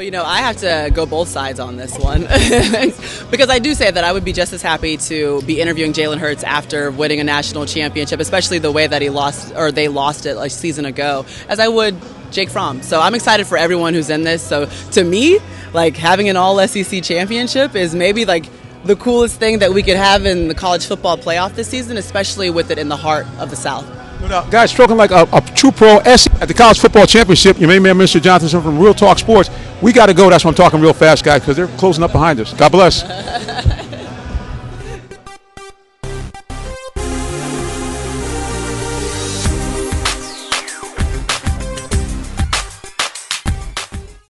Well, you know, I have to go both sides on this one because I do say that I would be just as happy to be interviewing Jalen Hurts after winning a national championship, especially the way that he lost or they lost it a season ago, as I would Jake Fromm. So I'm excited for everyone who's in this. So to me, like, having an all-SEC championship is maybe like the coolest thing that we could have in the college football playoff this season, especially with it in the heart of the South. No, guys, talking like a true pro at the college football championship. Your main man, Mr. Johnson, from Real Talk Sports. We got to go. That's why I'm talking real fast, guys, because they're closing up behind us. God bless.